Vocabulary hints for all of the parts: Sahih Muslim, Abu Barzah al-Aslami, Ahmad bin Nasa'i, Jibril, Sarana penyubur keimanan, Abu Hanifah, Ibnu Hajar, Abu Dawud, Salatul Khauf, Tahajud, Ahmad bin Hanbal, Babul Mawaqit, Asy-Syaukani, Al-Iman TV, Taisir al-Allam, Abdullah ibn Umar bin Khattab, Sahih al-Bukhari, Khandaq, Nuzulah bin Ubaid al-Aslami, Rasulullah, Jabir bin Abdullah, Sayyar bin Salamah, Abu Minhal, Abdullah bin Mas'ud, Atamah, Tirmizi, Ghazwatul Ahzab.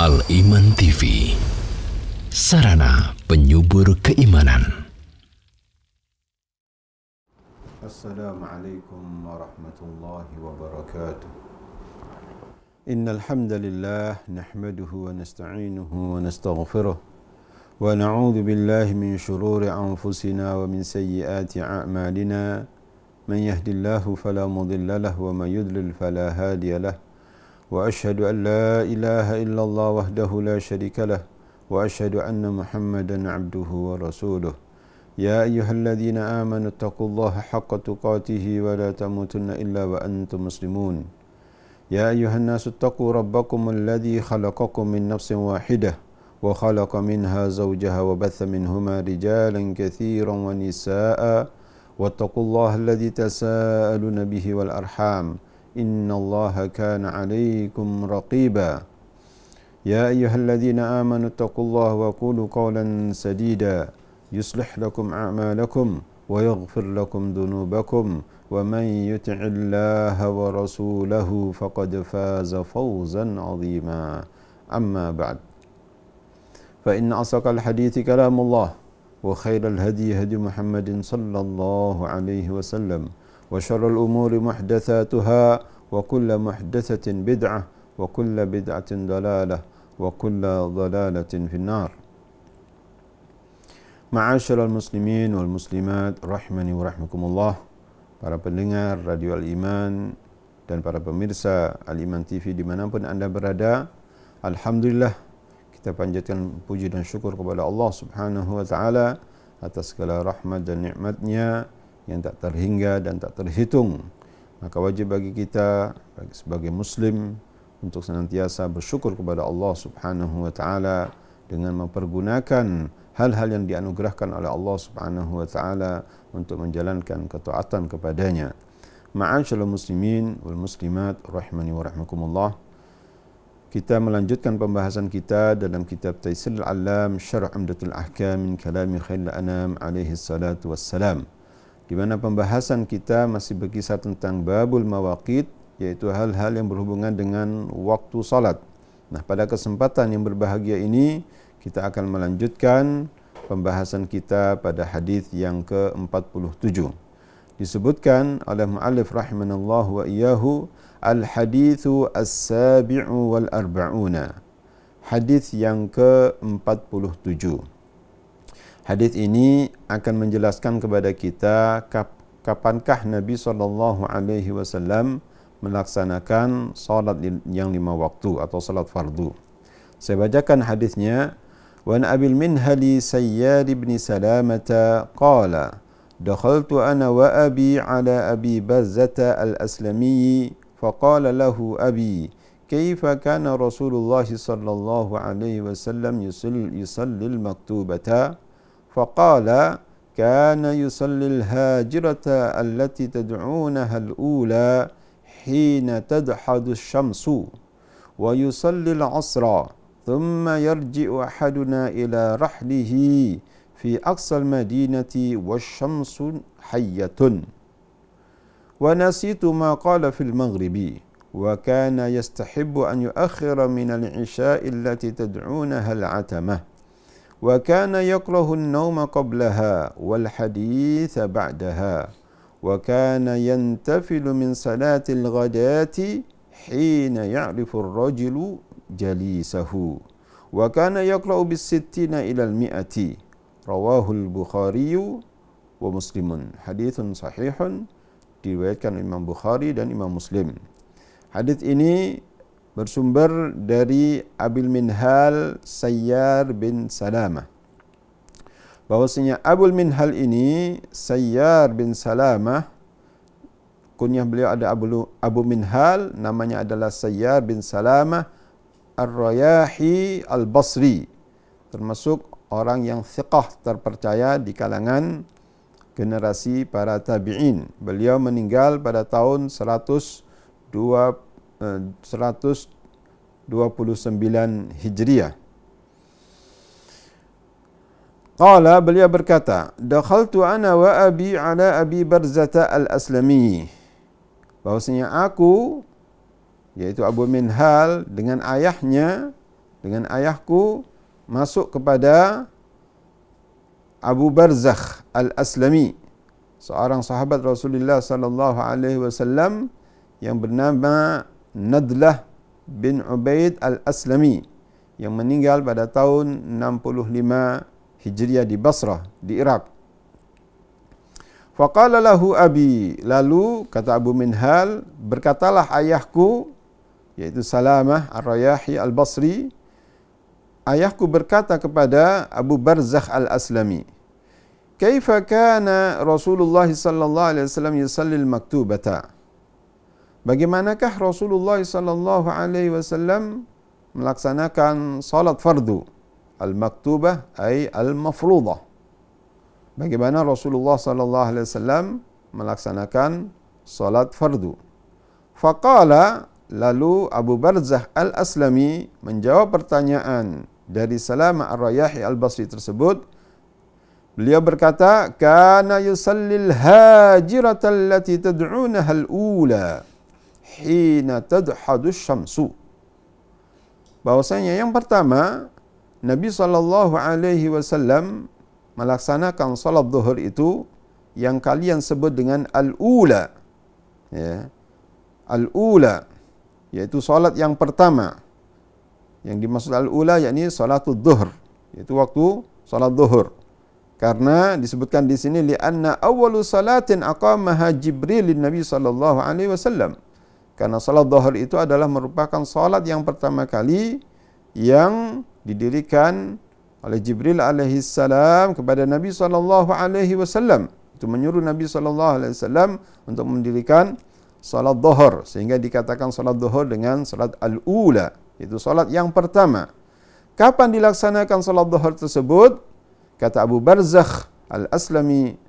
Al-Iman TV, sarana penyubur keimanan. Assalamualaikum warahmatullahi wabarakatuh. Innal hamdalillah nahmaduhu wa nasta'inuhu wa nastaghfiruh wa na'udzu billahi min shururi anfusina wa min sayyiati a'malina. Man yahdillahu fala mudilla lahu wa man yudlil fala hadiya lahu. وأشهد أن لا إله إلا الله وحده لا شريك له وأشهد أن محمدا عبده ورسوله يا أيها الذين آمنوا اتقوا الله حق تقاته ولا تموتن إلا وأنتم مسلمون يا أيها الناس اتقوا ربكم الذي خلقكم من نفس واحدة وخلق منها زوجها وبث منهما رجالا كثيرا ونساء واتقوا الله الذي تساءلون به والأرحام إن الله كان عليكم رقيبا يا أيها الذين آمنوا اتقوا الله وقولوا قولا سديدا يصلح لكم أعمالكم ويغفر لكم ذنوبكم ومن يطع الله ورسوله فقد فاز فوزا عظيما أما بعد فإن أصدق الحديث كلام الله وخير الهدي هدي محمد صلى الله عليه وسلم وشر الأمور محدثاتها وكل محدثة بدعة وكل بدعة ضلالة وكل ضلالة في النار معاشر المسلمين والمسلمات رحمني ورحمكم الله. Para pendengar Radio Al-Iman dan para pemirsa Al-Iman TV dimanapun anda berada, alhamdulillah kita panjatkan puji dan syukur kepada Allah Subhanahu wa Ta'ala atas segala rahmat dan nikmatnya yang tak terhingga dan tak terhitung. Maka wajib bagi kita sebagai muslim untuk senantiasa bersyukur kepada Allah Subhanahu wa Ta'ala dengan mempergunakan hal-hal yang dianugerahkan oleh Allah Subhanahu wa Ta'ala untuk menjalankan ketaatan kepadanya. Ma'asyiral muslimin wal muslimat rahimani wa rahmakumullah. Kita melanjutkan pembahasan kita dalam kitab Taisir al-Allam Syarah Umdatul Ahkam min Kalami Khairil Anam alaihi salatu wassalam, di mana pembahasan kita masih berkisar tentang Babul Mawaqit, yaitu hal-hal yang berhubungan dengan waktu salat. Nah, pada kesempatan yang berbahagia ini kita akan melanjutkan pembahasan kita pada hadis yang ke-47. Disebutkan oleh mu'allif rahimanallahu wa iyyahu al-hadithu as-sabi'u wal-arba'una, hadis yang ke-47. Hadis ini akan menjelaskan kepada kita kapankah Nabi SAW melaksanakan salat yang 5 waktu atau salat fardu. Saya bacakan hadisnya. Wa Abu Minhal Sayyar bin Salamah qala dakhaltu ana wa abi ala Abi Barzah al-Aslami faqala lahu abi kaifa kana Rasulullah sallallahu alaihi wasallam yusalli al-maktubata فقال كان يصلي الهاجرة التي تدعونها الأولى حين تدحض الشمس ويصلي العصر ثم يرجع أحدنا إلى رحله في أقصى المدينة والشمس حية ونسيت ما قال في المغرب وكان يستحب أن يؤخر من العشاء التي تدعونها العتمة وكان يكره النوم قبلها والحديث بعدها وكان ينتفل من صلاة الغداة حين يعرف الرجل جليسه وكان يقرأ بالستين إلى المئة رواه البخاري ومسلم. حديث صحيح, diriwayatkan Imam Bukhari dan Imam Muslim. Hadis ini bersumber dari Abu Minhal Sayyar bin Salamah, bahwasanya Abu Minhal ini Sayyar bin Salamah, kunyah beliau ada Abu Minhal, namanya adalah Sayyar bin Salamah Ar-Rayahi Al-Basri, termasuk orang yang thiqah terpercaya di kalangan generasi para tabi'in. Beliau meninggal pada tahun 129 Hijriah. Qala, beliau berkata, dakhaltu ana wa abi ala Abi Barzah al-Aslami, bahwasanya aku, yaitu Abu Minhal, dengan ayahnya dengan ayahku masuk kepada Abu Barzah al-Aslami, seorang sahabat Rasulullah sallallahu alaihi wasallam yang bernama Nuzulah bin Ubaid al-Aslami yang meninggal pada tahun 65 Hijriah di Basrah di Irak. Faqala lahu abi, lalu kata Abu Minhal, berkatalah ayahku, yaitu Salamah ar-Rayahi al-Basri, ayahku berkata kepada Abu Barzah al-Aslami, "Kaifa kana Rasulullah sallallahu alaihi wasallam yusalli al-maktubata?" Bagaimanakah Rasulullah sallallahu alaihi wasallam melaksanakan salat fardu? Al-maktubah ay al-mafruḍah. Bagaimana Rasulullah sallallahu alaihi wasallam melaksanakan salat fardu? Faqala, lalu Abu Barzah al-Aslami menjawab pertanyaan dari Salamah ar-Rayahi al-Basri tersebut. Beliau berkata, "Kana yusallil hajirata allati tad'unaha al-ula hina tadhhadu asy-syamsu." Bahwasanya yang pertama, Nabi sallallahu alaihi wasallam melaksanakan salat zuhur itu yang kalian sebut dengan al-ula. Ya. Al-ula, yaitu solat yang pertama. Yang dimaksud al-ula yakni salatul zuhur, yaitu waktu salat zuhur. Karena disebutkan di sini li'anna awwalu salatin aqamaha Jibril lin Nabi sallallahu alaihi wasallam. Karena salat zuhur itu adalah merupakan salat yang pertama kali yang didirikan oleh Jibril alaihi salam kepada Nabi sallallahu alaihi wasallam. Itu menyuruh Nabi sallallahu alaihi wasallam untuk mendirikan salat zuhur, sehingga dikatakan salat zuhur dengan salat al-ula, itu salat yang pertama. Kapan dilaksanakan salat zuhur tersebut? Kata Abu Barzah al-Aslami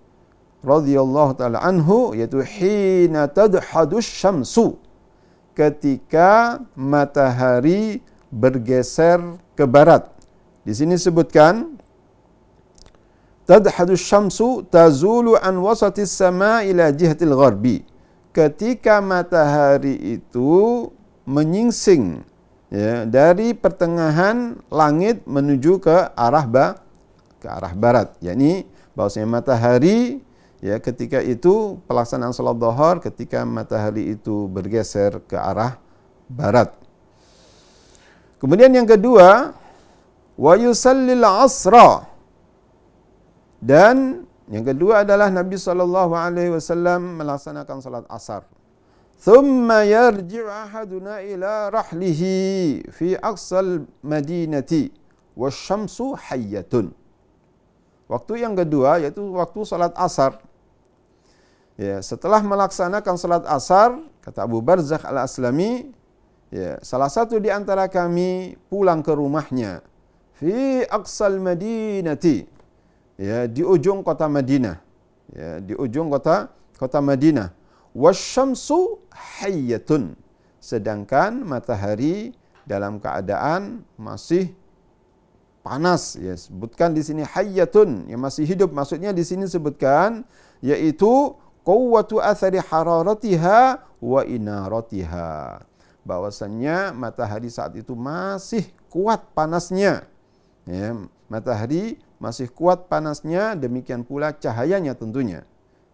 radhiyallahu taala anhu, yaitu hina tadhhadu asy-syamsu, ketika matahari bergeser ke barat. Di sini sebutkan tadhhadu asy-syamsu tazulu an wasatis sama ila jihatil gharbi, ketika matahari itu menyingsing, ya, dari pertengahan langit menuju ke arah barat. Yakni bahwasanya matahari, ya, ketika itu pelaksanaan salat zuhur ketika matahari itu bergeser ke arah barat. Kemudian yang kedua, wa yusallil asra, dan yang kedua adalah Nabi sallallahu alaihi wasallam melaksanakan salat asar. Thumma yarji'u ahaduna ila rahlihi fi aqsal madinati wasyamsu hayyatun. Waktu yang kedua yaitu waktu salat asar. Ya, setelah melaksanakan salat asar, kata Abu Barzah al-Aslami, ya, salah satu di antara kami pulang ke rumahnya fi aqsal madinati, ya, di ujung kota Madinah, ya, di ujung kota Madinah, wasyamsu hayyatun, sedangkan matahari dalam keadaan masih panas. Ya, sebutkan di sini hayyatun, yang masih hidup, maksudnya di sini sebutkan yaitu quwwatu athari hararatiha wa inaratiha, bahwasannya matahari saat itu masih kuat panasnya, ya, matahari masih kuat panasnya, demikian pula cahayanya tentunya.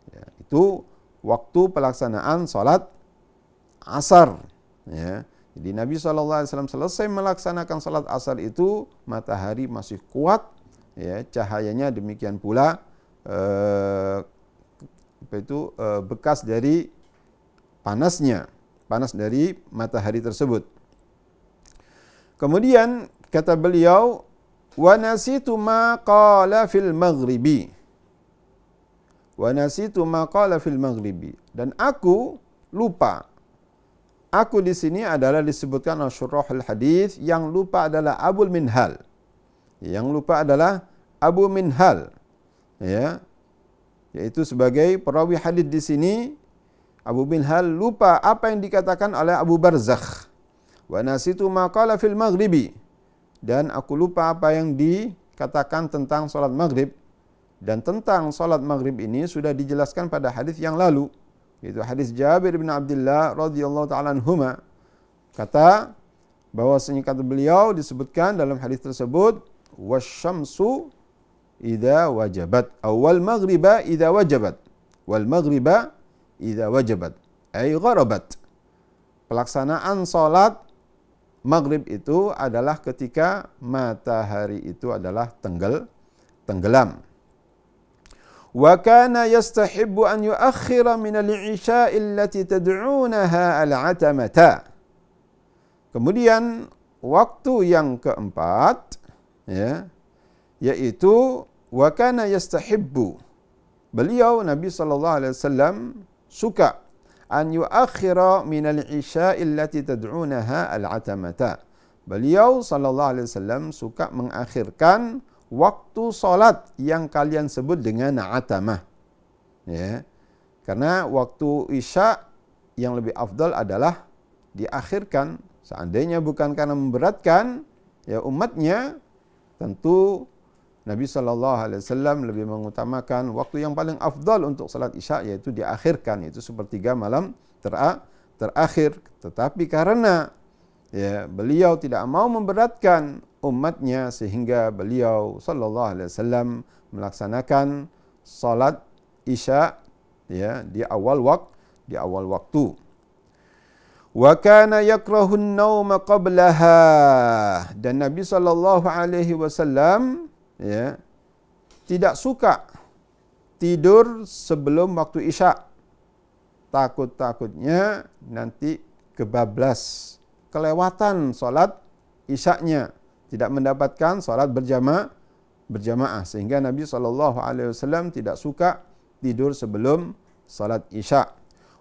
Ya, itu waktu pelaksanaan salat asar. Ya. Jadi Nabi SAW selesai melaksanakan salat asar itu, matahari masih kuat, ya, cahayanya, demikian pula bekas dari panasnya, panas dari matahari tersebut. Kemudian kata beliau, Wa nasitu ma qala fil maghribi. Dan aku lupa. Aku di sini adalah disebutkan oleh syurahul hadis, yang lupa adalah Abu Minhal. Yang lupa adalah Abu Minhal. Ya. Yaitu sebagai perawi hadis di sini, Abu Minhal lupa apa yang dikatakan oleh Abu Barzah. Wa nasitu ma qala fil maghribi, dan aku lupa apa yang dikatakan tentang salat maghrib. Dan tentang salat maghrib ini sudah dijelaskan pada hadis yang lalu, yaitu hadis Jabir bin Abdullah radhiyallahu taala anhuma. Kata bahwasanya kata beliau disebutkan dalam hadis tersebut, wasyamsu idza wajabat, awal maghriba idza wajabat, wal maghriba idza wajabat ay gharabat. Pelaksanaan salat maghrib itu adalah ketika matahari itu adalah tenggelam. Wa kana yastahibbu an yuakhkhira min al-'isha'i allati tad'unaha al-'atamata. Kemudian waktu yang keempat, ya, yaitu wa kana yastahibbu, beliau Nabi sallallahu alaihi wasallam suka an yuakhkhira min al-'isha'i allati tad'unaha al-'atamata. Beliau sallallahu alaihi wasallam suka mengakhirkan waktu salat yang kalian sebut dengan atamah, ya, karena waktu isya yang lebih afdal adalah diakhirkan. Seandainya bukan karena memberatkan ya umatnya, tentu Nabi SAW lebih mengutamakan waktu yang paling afdal untuk salat isya, yaitu diakhirkan, yaitu sepertiga malam terakhir. Tetapi karena ya beliau tidak mau memberatkan umatnya, sehingga beliau sallallahu alaihi wasallam melaksanakan salat isya ya di awal waktu. Wa kana yakrahu an-nauma qablaha, dan Nabi sallallahu alaihi wasallam ya tidak suka tidur sebelum waktu isya, takut-takutnya nanti kebablas, kelewatan salat isya'nya, tidak mendapatkan salat berjamaah, sehingga Nabi SAW tidak suka tidur sebelum salat isya.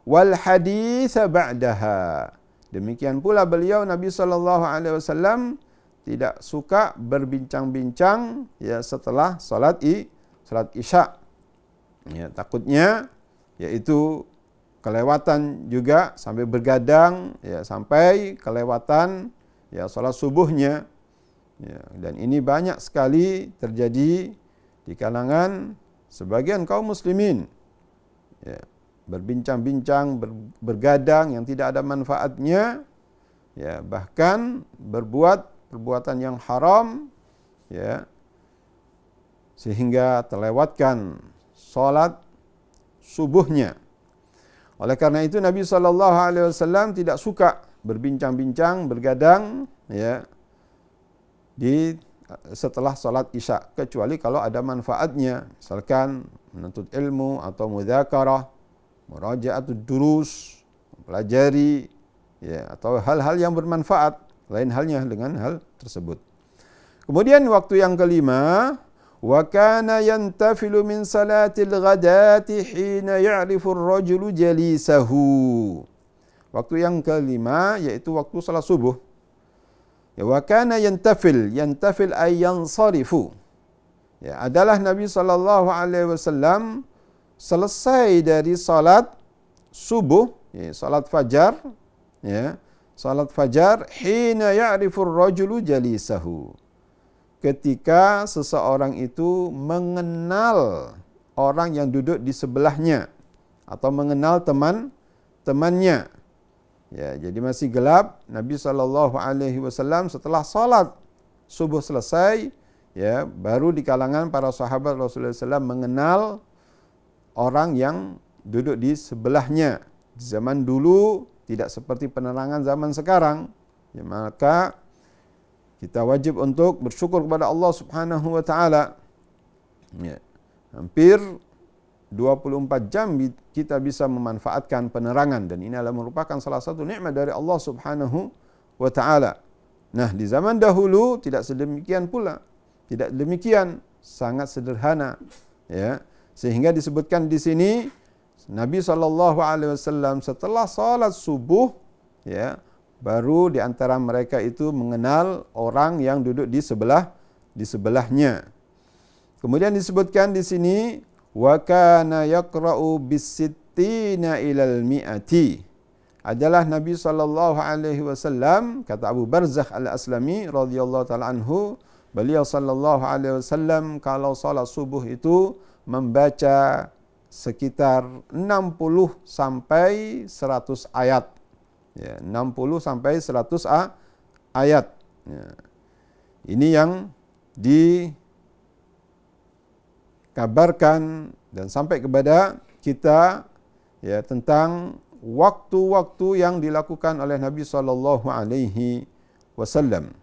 Wal haditsa ba'daha, demikian pula beliau Nabi SAW tidak suka berbincang-bincang ya setelah salat isya, ya, takutnya yaitu kelewatan juga sampai bergadang ya, sampai kelewatan ya salat subuhnya. Ya, dan ini banyak sekali terjadi di kalangan sebagian kaum muslimin, ya, berbincang-bincang, bergadang yang tidak ada manfaatnya, ya, bahkan berbuat perbuatan yang haram, ya, sehingga terlewatkan sholat subuhnya. Oleh karena itu Nabi SAW tidak suka berbincang-bincang, bergadang, ya, di setelah salat isya, kecuali kalau ada manfaatnya, misalkan menuntut ilmu atau mudzakarah, muraja'atud durus, mempelajari ya, atau hal-hal yang bermanfaat. Lain halnya dengan hal tersebut. Kemudian waktu yang kelima, wa kana yantafilu min salatil ghadati hina ya'rifu ar-rajulu jalisahu. Waktu yang kelima yaitu waktu salat subuh. Ya, wa kana yantafil ay yansarifu. Ya, adalah Nabi sallallahu alaihi wasallam selesai dari salat subuh, ya, salat fajar hina ya'rifu ar-rajulu jalisahu. Ketika seseorang itu mengenal orang yang duduk di sebelahnya atau mengenal temannya. Ya, jadi masih gelap, Nabi SAW setelah salat subuh selesai, ya, baru di kalangan para sahabat Rasulullah SAW mengenal orang yang duduk di sebelahnya. Di zaman dulu tidak seperti penerangan zaman sekarang, ya, maka kita wajib untuk bersyukur kepada Allah Subhanahu wa Ta'ala. Ya, hampir 24 jam kita bisa memanfaatkan penerangan, dan ini adalah merupakan salah satu nikmat dari Allah Subhanahu wa Ta'ala. Nah, di zaman dahulu tidak sedemikian pula. Tidak demikian, sangat sederhana, ya. Sehingga disebutkan di sini Nabi SAW setelah salat subuh, ya, baru di antara mereka itu mengenal orang yang duduk di sebelahnya. Kemudian disebutkan di sini wa kana yaqra'u bis-sittina ilal mi'ati, adalah Nabi sallallahu alaihi wasallam, kata Abu Barzah al-Aslami radhiyallahu taala anhu, beliau sallallahu alaihi wasallam kalau salat subuh itu membaca sekitar 60 sampai 100 ayat, ya, 60 sampai 100 ayat. Ini yang dikabarkan dan sampai kepada kita ya tentang waktu-waktu yang dilakukan oleh Nabi sallallahu alaihi wasallam.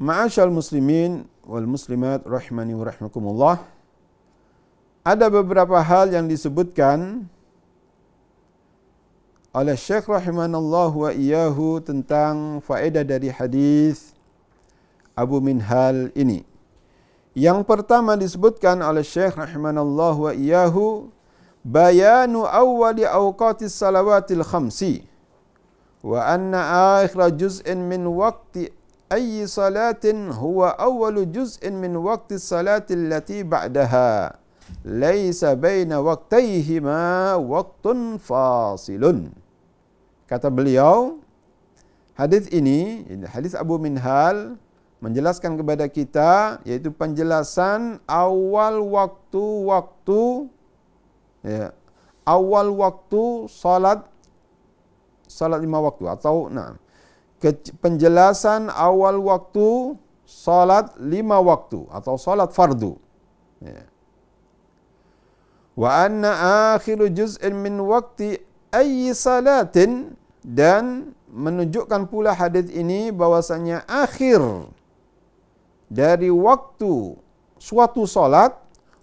Ma'asyal muslimin wal muslimat rahimani wa rahmakumullah. Ada beberapa hal yang disebutkan oleh Syekh rahimanallahu wa iyyahu tentang faedah dari hadis Abu Minhal ini. Yang pertama disebutkan oleh Syekh rahimanallahu wa iyyahu bayanu awwali awqatis salawatil khamsi wa anna akhira juz'in min waqti ayyi salatin huwa awwalu juz'in min waqti salatil lati ba'daha laisa baina waqtayhima waqtun fasilun. Kata beliau, hadis ini, hadis Abu Minhal menjelaskan kepada kita yaitu penjelasan awal waktu-waktu ya, awal waktu salat lima waktu atau penjelasan awal waktu salat lima waktu atau salat fardu. Ya. Wa anna akhiru juz'in min waqti ayyi salatin, dan menunjukkan pula hadis ini bahwasanya akhir dari waktu suatu salat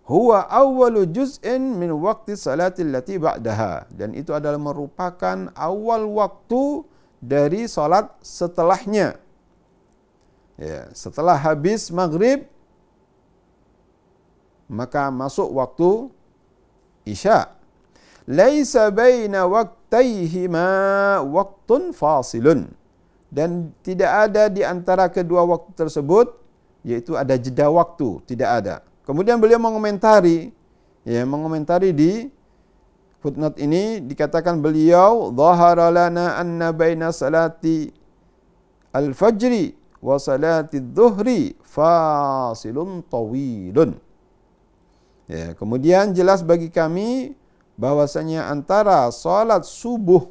huwa awwalu juz'in min waqti salatil lati ba'daha, dan itu adalah merupakan awal waktu dari salat setelahnya. Ya, setelah habis maghrib maka masuk waktu Isya. Laisa baina waqtayhima waqtun fasilun, dan tidak ada di antara kedua waktu tersebut yaitu ada jeda waktu, tidak ada. Kemudian beliau mengomentari ya, di footnote ini dikatakan beliau dhahara lana anna baina salati al-fajri wa salati adh-dhuhri fasilun tawilun. Ya, kemudian jelas bagi kami bahwasanya antara salat subuh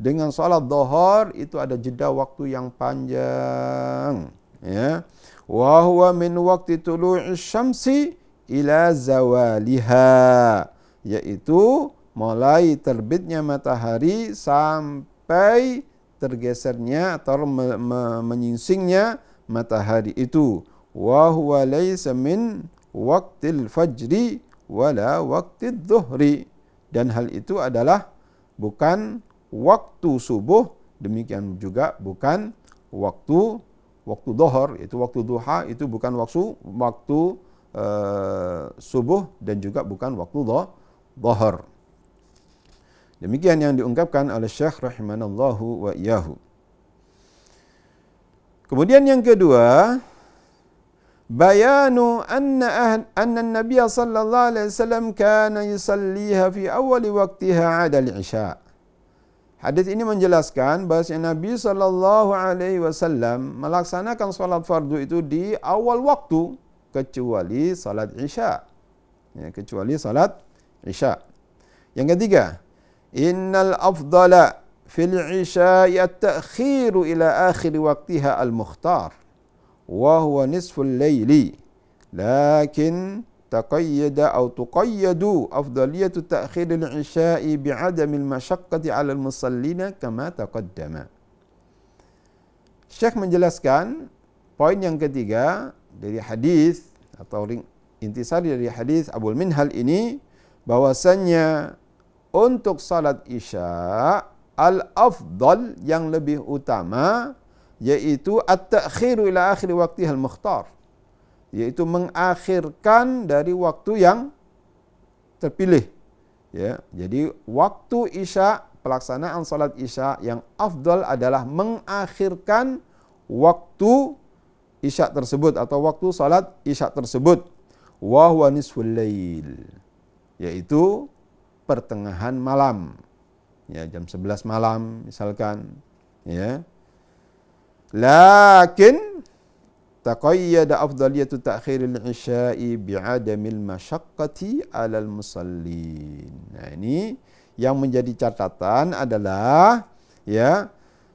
dengan salat dhuhur itu ada jeda waktu yang panjang. Ya. Wa huwa min waqti tulu'is syamsi ila zawaliha, yaitu mulai terbitnya matahari sampai tergesernya atau menyingsingnya matahari itu. Wa huwa laysa min waqtil fajri wala waqtil dhuhri, dan hal itu adalah bukan waktu subuh, demikian juga bukan waktu dhuhur, itu waktu duha itu bukan waktu subuh dan juga bukan waktu dhuhur. Demikian yang diungkapkan oleh Syekh rahimanallahu wa iyyahu. Kemudian yang kedua, bayanu anna an-nabiy sallallahu alaihi wasallam kana yusalliha fi awal waqtiha 'ala al-isya. Hadis ini menjelaskan bahwasanya Nabi sallallahu alaihi wasallam melaksanakan salat fardu itu di awal waktu kecuali salat isya. Ya, kecuali salat isya. Yang ketiga, innal afdala fil isya'i at-ta'khiru ila akhir waqtiha al-mukhtar wa huwa nisful layli lakin taqayyada aw tuqayyadu afdaliyatu ta'khir al-isya'i bi'adami al-mashaqqati 'ala al-musallina kama taqaddama. Syekh menjelaskan poin yang ketiga dari hadis atau intisari dari hadis Abu Minhal ini bahwasannya untuk salat isya al-afdal yang lebih utama yaitu at-ta'khiru ila akhir waqtiha al-mukhtar, yaitu mengakhirkan dari waktu yang terpilih ya. Jadi waktu isya, pelaksanaan salat isya yang afdal adalah mengakhirkan waktu isya tersebut atau waktu salat isya tersebut. Wa huwa nisful lail, yaitu pertengahan malam ya, jam 11 malam misalkan ya. Lakin taqayyada afdaliyatu ta'khiril isya'i bi'adamil masyaqqati 'alal musallin. Nah, ini yang menjadi catatan adalah ya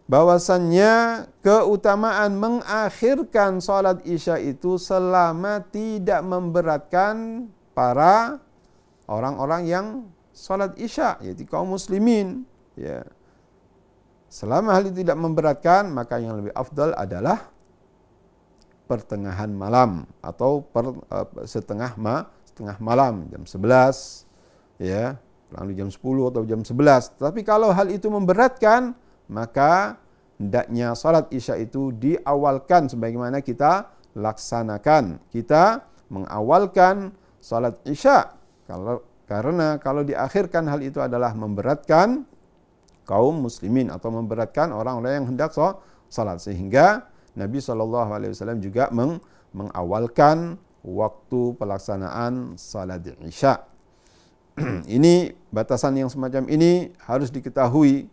bahwasannya keutamaan mengakhirkan salat Isya itu selama tidak memberatkan para orang-orang yang salat Isya, yaitu kaum muslimin, ya. Selama hal itu tidak memberatkan, maka yang lebih afdal adalah pertengahan malam atau setengah malam, jam 11, ya, lalu jam 10 atau jam 11. Tapi kalau hal itu memberatkan, maka hendaknya salat Isya itu diawalkan sebagaimana kita laksanakan. Kita mengawalkan salat Isya, karena kalau diakhirkan hal itu adalah memberatkan kaum muslimin atau memberatkan orang-orang yang hendak salat, sehingga Nabi SAW juga mengawalkan waktu pelaksanaan salat Isya. Ini batasan yang semacam ini harus diketahui,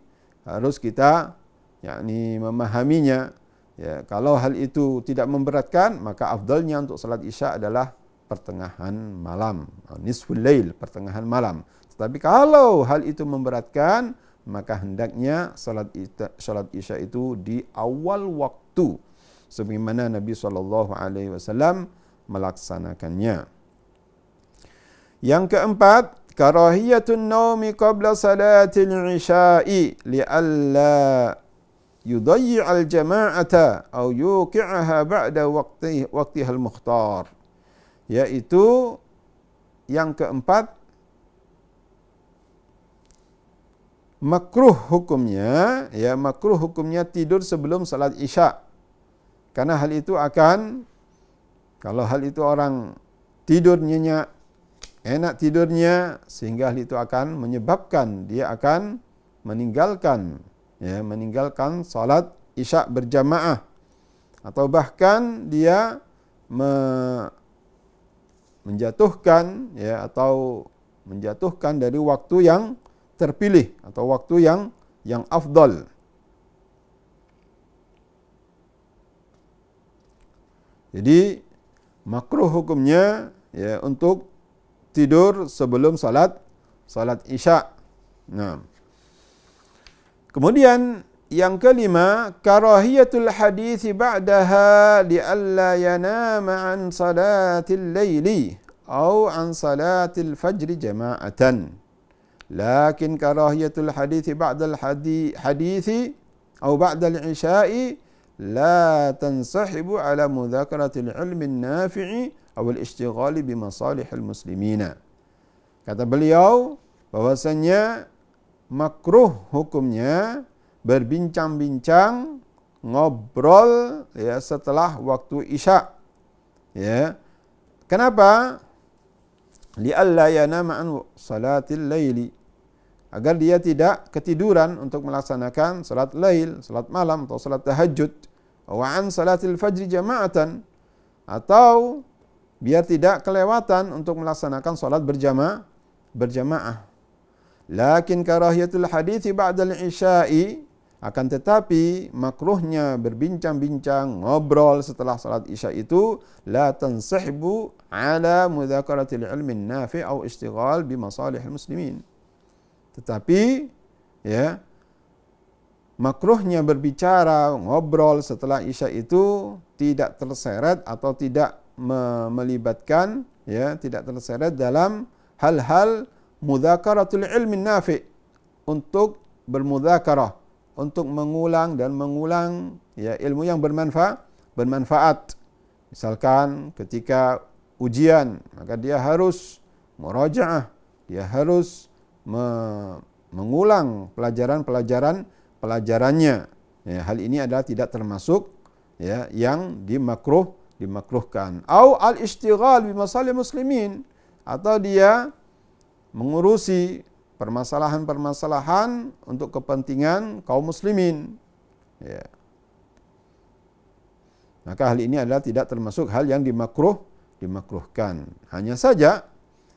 harus kita yakni memahaminya, ya. Kalau hal itu tidak memberatkan, maka afdalnya untuk salat Isya adalah pertengahan malam, nisful lail, pertengahan malam. Tetapi kalau hal itu memberatkan, maka hendaknya salat Isya itu di awal waktu sebagaimana Nabi SAW melaksanakannya. Yang keempat, karahiyatun naumi qabla salatil isya'i li'alla yudayyi'al jama'ata au yuqi'aha ba'da waqtihal mukhtar. Yaitu yang keempat, makruh hukumnya, ya, makruh hukumnya tidur sebelum salat Isya. Karena hal itu akan, kalau hal itu orang tidur nyenyak, enak tidurnya, sehingga hal itu akan menyebabkan dia akan meninggalkan, ya, meninggalkan salat Isya berjamaah, atau bahkan dia menjatuhkan, ya, atau menjatuhkan dari waktu yang terpilih atau waktu yang afdal. Jadi makruh hukumnya, ya, untuk tidur sebelum salat Isya. Nah. Kemudian yang kelima, karahiyatul hadithi ba'daha li'alla yanama an salatil layli au an salatil fajri jama'atan. Lakin karahiyatul hadithi ba'dal hadithi au ba'dal isya'i la tansahibu ala mudhakaratil ilmin nafi'i awal ishtighali bimasalihil muslimina. Kata beliau bahwasanya makruh hukumnya berbincang-bincang, ngobrol, ya, setelah waktu Isya, ya. Kenapa? Li'alla yanama an salatil laili, agar dia tidak ketiduran untuk melaksanakan salat lail, salat malam atau salat tahajud. Wa an salatil fajri jama'atan, atau biar tidak kelewatan untuk melaksanakan salat berjamaah. Lakin karahiyatul hadithi ba'dal isya'i, akan tetapi makruhnya berbincang-bincang, ngobrol setelah salat Isya itu la tansahibu ala mudhakaratil ilmin nafi' au ishtighal bi masalihil muslimin. Tetapi, ya, makruhnya berbicara, ngobrol setelah Isya itu tidak terseret atau tidak melibatkan, ya, tidak terseret dalam hal-hal mudhakaratul ilmin nafi', untuk bermudzakarah, untuk mengulang dan mengulang, ya, ilmu yang bermanfaat. Misalkan ketika ujian, maka dia harus murajaah, dia harus mengulang pelajarannya. Ya, hal ini adalah tidak termasuk, ya, yang dimakruhkan. Au al-ishtighal bi masalih muslimin, atau dia mengurusi permasalahan-permasalahan untuk kepentingan kaum muslimin, ya. Maka hal ini adalah tidak termasuk hal yang dimakruhkan. Hanya saja,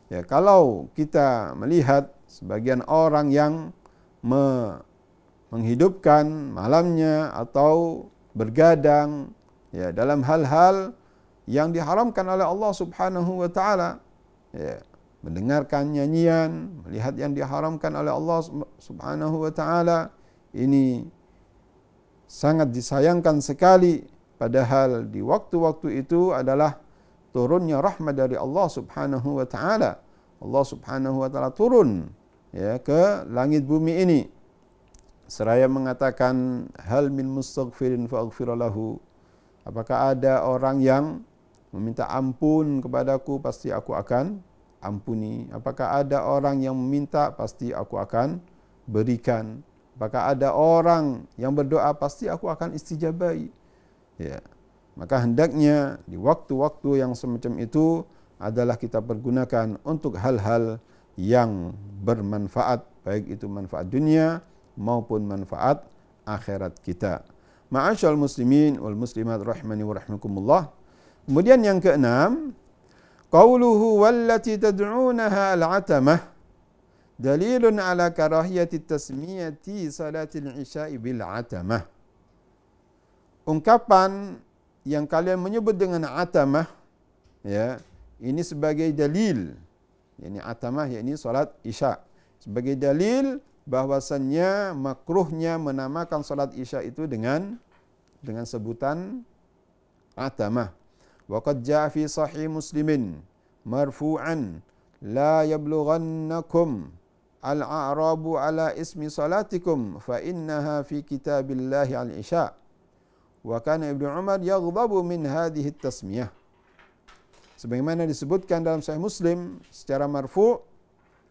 ya, kalau kita melihat sebagian orang yang menghidupkan malamnya atau bergadang, ya, dalam hal-hal yang diharamkan oleh Allah Subhanahu wa taala, ya, mendengarkan nyanyian, melihat yang diharamkan oleh Allah Subhanahu wa taala, ini sangat disayangkan sekali, padahal di waktu-waktu itu adalah turunnya rahmat dari Allah Subhanahu wa taala. Allah Subhanahu wa taala turun ya ke langit bumi ini seraya mengatakan hal min mustaghfirin faghfir lahu. Apakah ada orang yang meminta ampun kepadaku, pasti aku akan ampuni. Apakah ada orang yang meminta, pasti aku akan berikan. Apakah ada orang yang berdoa, pasti aku akan istijabai. Ya. Maka hendaknya di waktu-waktu yang semacam itu adalah kita pergunakan untuk hal-hal yang bermanfaat, baik itu manfaat dunia maupun manfaat akhirat kita. Ma'asyal muslimin wal muslimat rahimani wa rahmakumullah. Kemudian yang keenam, qauluhu wallati tad'unaha al-atamah dalilun ala karahiyati tasmiyati salatil isya'i bil atamah. Ungkapan yang kalian menyebut dengan atamah ya, ini sebagai dalil, yakni atamah yakni salat isya, sebagai dalil bahwasannya makruhnya menamakan salat isya itu dengan sebutan atamah. Wa qad jaa fi sahih muslimin marfu'an la yablughannakum al-a'rabu ala ismi salatikum fa innaha fi kitabillahi al-isya wa kana Ibnu Umar yaghdabu min hadhihi at-tasmiyah, sebagaimana disebutkan dalam Sahih Muslim secara marfu'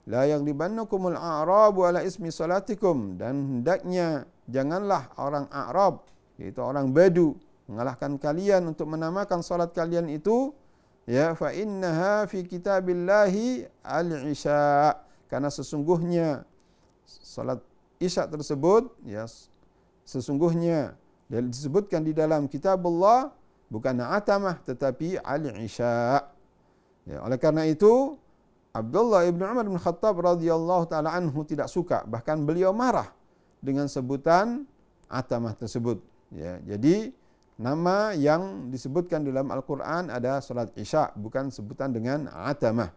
la yaghlibannakum al-a'rabu ala ismi salatikum, dan hendaknya janganlah orang A'rab yaitu orang Badu mengalahkan kalian untuk menamakan salat kalian itu ya, fa innaha fi kitabillahi al-isya, karena sesungguhnya salat isya tersebut ya, sesungguhnya dan disebutkan di dalam kitabullah, bukan atamah tetapi al-isya ya. Oleh karena itu Abdullah ibn Umar bin Khattab radhiyallahu taala anhu tidak suka, bahkan beliau marah dengan sebutan atamah tersebut ya. Jadi nama yang disebutkan dalam Al-Quran ada salat isya, bukan sebutan dengan atamah.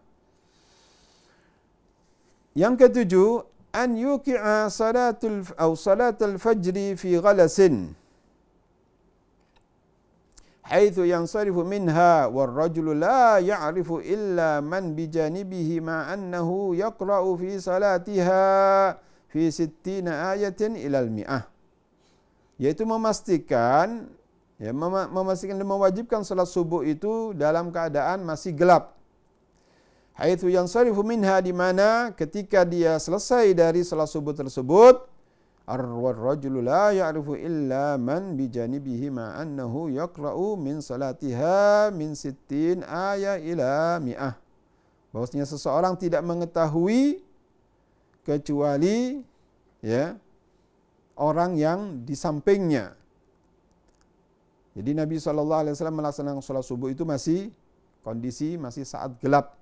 Yang ketujuh, an yuqi'a salatul aw salatul fajri fi ghalasin haitsu yansarifu minha wal rajulu la ya'rifu illa man bijanibihi ma annahu yaqra'u fi salatiha fi 60 ayatin ila al-mi'ah, yaitu memastikan ya, memastikan dan mewajibkan salat subuh itu dalam keadaan masih gelap. Haitsu yansarifu minha, di mana ketika dia selesai dari salat subuh tersebut, ar-rajulu la ya'rifu illa man bi janibihi ma annahu yaqra'u min salatiha min 60 ayat ila mi'ah. Bahwasanya seseorang tidak mengetahui kecuali ya orang yang di sampingnya. Jadi Nabi SAW melaksanakan sholat subuh itu masih kondisi masih saat gelap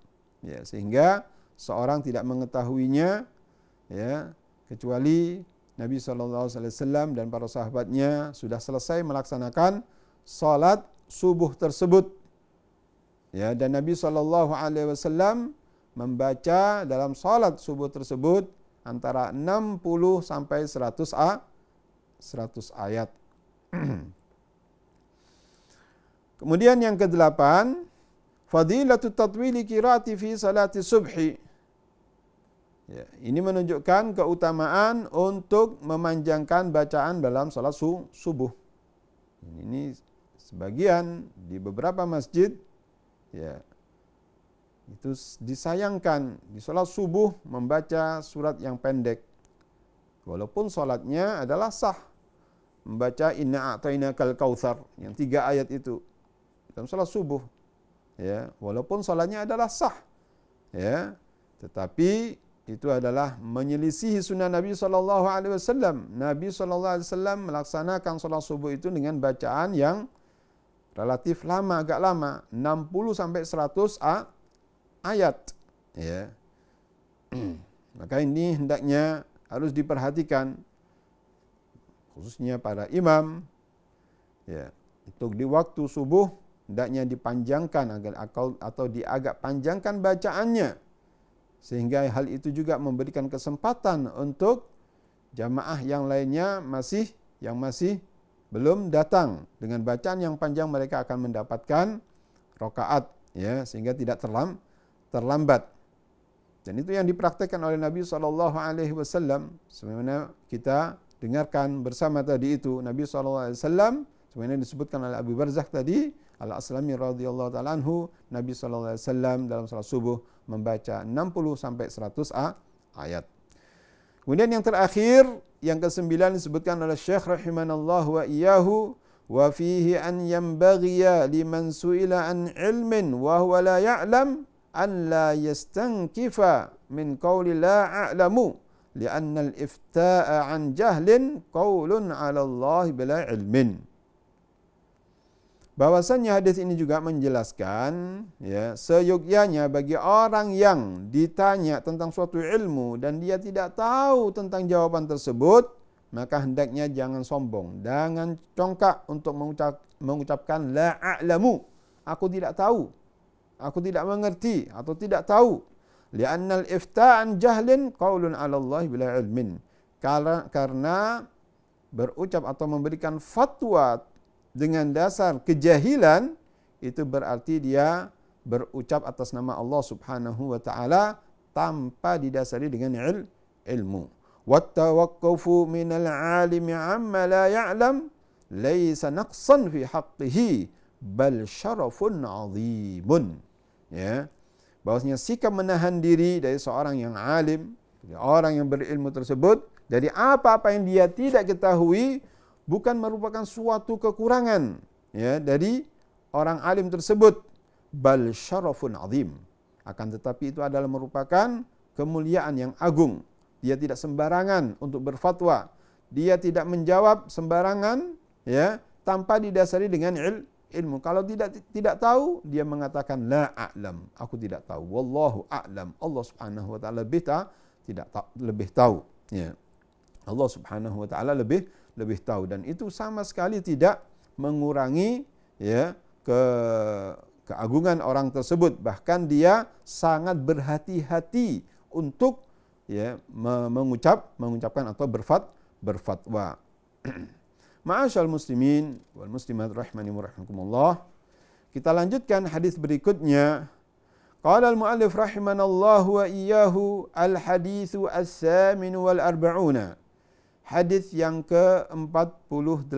ya, sehingga seorang tidak mengetahuinya ya, kecuali Nabi SAW dan para sahabatnya sudah selesai melaksanakan sholat subuh tersebut ya, dan Nabi SAW membaca dalam sholat subuh tersebut antara 60 sampai 100 ayat. Kemudian yang ke-8, fadilatu tatwili qiraati fi salati subhi. Ya, ini menunjukkan keutamaan untuk memanjangkan bacaan dalam salat subuh. Ini sebagian di beberapa masjid ya, itu disayangkan di salat subuh membaca surat yang pendek. Walaupun salatnya adalah sah, membaca inna a'tainakal kautsar yang 3 ayat itu dalam salat subuh ya, walaupun salatnya adalah sah ya, tetapi itu adalah menyelisihi sunnah Nabi SAW. Nabi SAW melaksanakan salat subuh itu dengan bacaan yang relatif lama, agak lama, 60 sampai 100 ayat ya. Maka ini hendaknya harus diperhatikan khususnya para imam ya, untuk di waktu subuh hendaknya dipanjangkan atau diagak panjangkan bacaannya, sehingga hal itu juga memberikan kesempatan untuk jamaah yang lainnya yang masih belum datang, dengan bacaan yang panjang mereka akan mendapatkan rokaat, ya, sehingga tidak terlambat. Dan itu yang dipraktekkan oleh Nabi SAW. Sebenarnya kita dengarkan bersama tadi itu, Nabi SAW sebenarnya disebutkan oleh Abu Barzah tadi al-Aslami radhiyallahu ta'ala anhu, Nabi SAW dalam salat subuh membaca 60 sampai 100 ayat. Kemudian yang terakhir, yang ke-9 disebutkan oleh Syekh rahimanallahu wa iyyahu, wa fihi an yanbaghiya liman su'ila an ilmin wa huwa la ya'lam an la yastankifa min qawli la a'lamu li'anna al-ifta'a an jahlin qawlun 'ala Allah bila ilmin. Bahwasannya hadis ini juga menjelaskan, ya, seyogyanya bagi orang yang ditanya tentang suatu ilmu dan dia tidak tahu tentang jawaban tersebut, maka hendaknya jangan sombong, jangan congkak untuk mengucapkan la a'lamu, aku tidak tahu, aku tidak mengerti atau tidak tahu. Li'annal ifta'an jahlin qaulun 'ala Allah bila ilmin. Karena berucap atau memberikan fatwa dengan dasar kejahilan, itu berarti dia berucap atas nama Allah Subhanahu wa ta'ala tanpa didasari dengan ilmu. Wattawaqqufu minal 'alimi 'amma la ya'lam laisa naqsan fi haqqihi bal syarafun 'azimun. Ya, bahwasanya sikap menahan diri dari seorang yang alim, dari orang yang berilmu tersebut, dari apa-apa yang dia tidak ketahui, bukan merupakan suatu kekurangan, ya, dari orang alim tersebut, bal syarafun azim, akan tetapi itu adalah merupakan kemuliaan yang agung. Dia tidak sembarangan untuk berfatwa, dia tidak menjawab sembarangan, ya, tanpa didasari dengan ilmu. Kalau tidak tahu, dia mengatakan la a'lam, aku tidak tahu, wallahu a'lam, Allah Subhanahu wa ta'ala lebih tahu, ya. Allah Subhanahu wa ta'ala lebih tahu, dan itu sama sekali tidak mengurangi, ya, keagungan orang tersebut. Bahkan dia sangat berhati-hati untuk, ya, mengucapkan atau berfatwa. Ma'asyal muslimin wal muslimat rahimani wa rahimakumullah. Kita lanjutkan hadis berikutnya. Qala al-mu'allif rahimanallahu wa iyyahu al-haditsu as-samin wal arba'una. Hadis yang ke-48.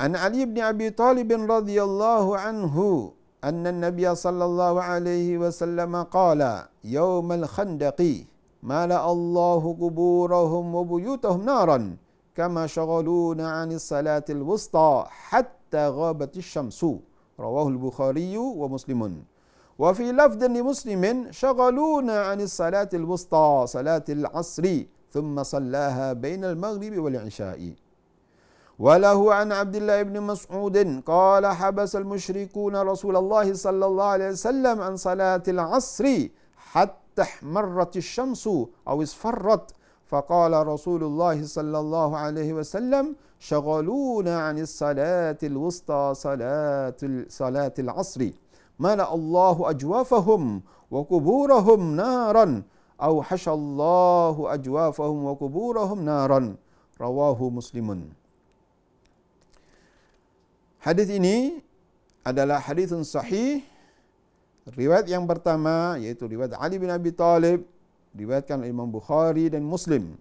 An Ali bin Abi Thalib radhiyallahu anhu anna an-nabiy sallallahu alaihi wasallam qala yaumal khandaqi mala Allahu quburahum wa buyutahum naran kama shaghaluna 'anis salatil wusta hatta ghabatish syamsu. Rawahu al-Bukhari wa Muslimun. وفي لفظ لمسلم شغلونا عن الصلاة الوسطى صلاة العصر ثم صلاها بين المغرب والعشاء. وله عن عبد الله بن مسعود قال حبس المشركون رسول الله صلى الله عليه وسلم عن صلاة العصر حتى احمرت الشمس أو اصفرت فقال رسول الله صلى الله عليه وسلم شغلونا عن الصلاة الوسطى صلاة العصر مَلَأَ اللَّهُ أَجْوَافَهُمْ وَقُبُورَهُمْ نَارًا أَوْ حَشَى اللَّهُ أَجْوَافَهُمْ وَقُبُورَهُمْ نَارًا. رَوَاهُ مُسْلِمٌ. Hadis ini adalah hadithun sahih. Riwayat yang pertama yaitu riwayat Ali bin Abi Thalib, riwayatkan Imam Bukhari dan Muslim.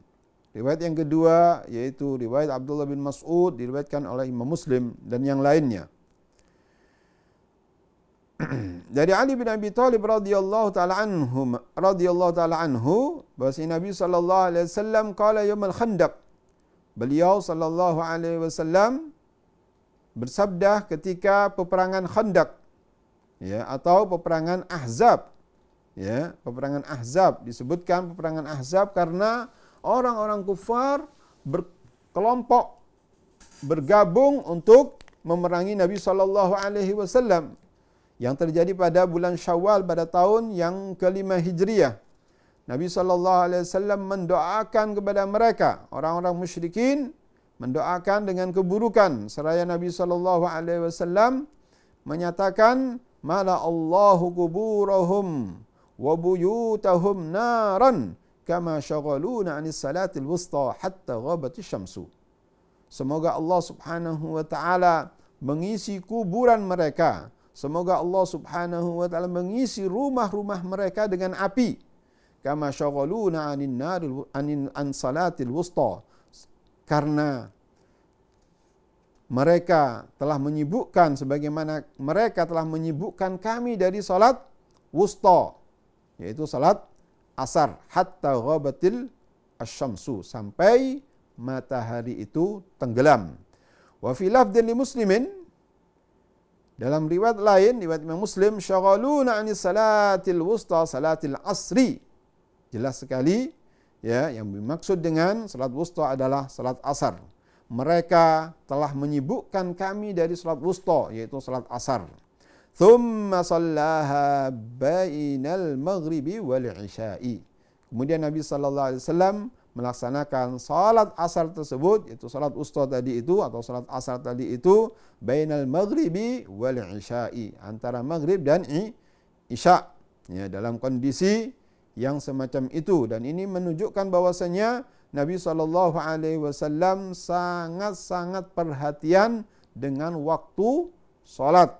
Riwayat yang kedua yaitu riwayat Abdullah bin Mas'ud, diriwayatkan oleh Imam Muslim dan yang lainnya. Dari Ali bin Abi Thalib radhiyallahu taala anhu bahwasanya Nabi sallallahu alaihi wasallam qala yaumul khandaq, beliau sallallahu alaihi wasallam bersabda ketika peperangan Khandaq, ya, atau peperangan Ahzab, ya, peperangan Ahzab. Disebutkan peperangan Ahzab karena orang-orang kufar berkelompok bergabung untuk memerangi Nabi sallallahu alaihi wasallam, yang terjadi pada bulan Syawal pada tahun yang ke-5 Hijriah. Nabi SAW mendoakan kepada mereka, orang-orang musyrikin, mendoakan dengan keburukan. Seraya Nabi SAW menyatakan, Mala Allahu kuburahum wa buyutahum naran kama syaghaluna 'anis salatil wusta hatta ghabati syamsu. Semoga Allah Subhanahu wa taala mengisi kuburan mereka. Semoga Allah Subhanahu wa taala mengisi rumah-rumah mereka dengan api. Kama syaghaluna 'anin naril 'an salatil wusta. Karena mereka telah menyibukkan sebagaimana mereka telah menyibukkan kami dari salat wusta, yaitu salat asar, hatta ghabatil asy-syamsu, sampai matahari itu tenggelam. Wa fi lafdhin li muslimin, dalam riwayat lain, riwayat Imam Muslim, syaghaluna 'anis salatil wusta salatil asri. Jelas sekali ya, yang dimaksud dengan salat wusta adalah salat asar. Mereka telah menyibukkan kami dari salat wusta, yaitu salat asar. Thumma sallaha bainal maghribi wal isya'i. Kemudian Nabi sallallahu alaihi wasallam melaksanakan salat asar tersebut, yaitu salat wusta tadi itu atau salat asar tadi itu, bainal maghribi wal isya'i, antara maghrib dan isya. Ya, dalam kondisi yang semacam itu, dan ini menunjukkan bahwasanya Nabi sallallahu alaihi wasallam sangat-sangat perhatian dengan waktu salat.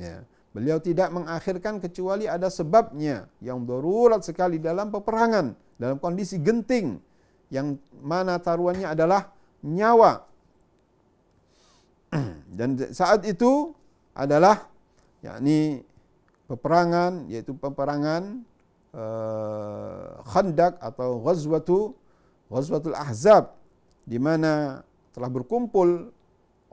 Ya. Beliau tidak mengakhirkan kecuali ada sebabnya yang darurat sekali dalam peperangan, dalam kondisi genting yang mana taruhannya adalah nyawa. Dan saat itu adalah yakni peperangan, yaitu peperangan Khandak atau Ghazwatul Ahzab, di mana telah berkumpul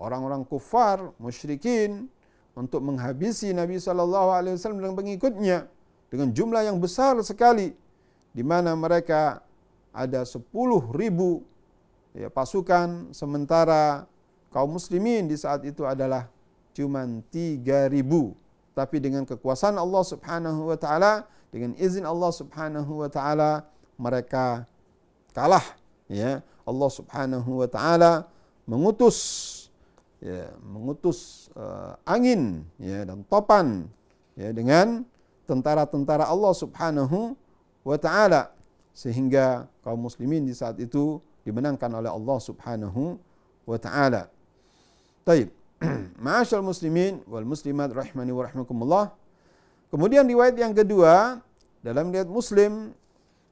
orang-orang kufar, musyrikin, untuk menghabisi Nabi sallallahu alaihi wasallam dan pengikutnya dengan jumlah yang besar sekali, di mana mereka ada 10.000 ya, pasukan, sementara kaum muslimin di saat itu adalah cuma 3.000. Tapi dengan kekuasaan Allah Subhanahu wa taala, dengan izin Allah Subhanahu wa taala, mereka kalah. Ya, Allah Subhanahu wa taala mengutus angin ya, dan topan ya, dengan tentara-tentara Allah Subhanahu wa taala, sehingga kaum muslimin di saat itu dimenangkan oleh Allah Subhanahu wa taala. Baik. Ma'asyal muslimin wal muslimat rahimani wa rahmakumullah. Kemudian riwayat yang kedua dalam riwayat Muslim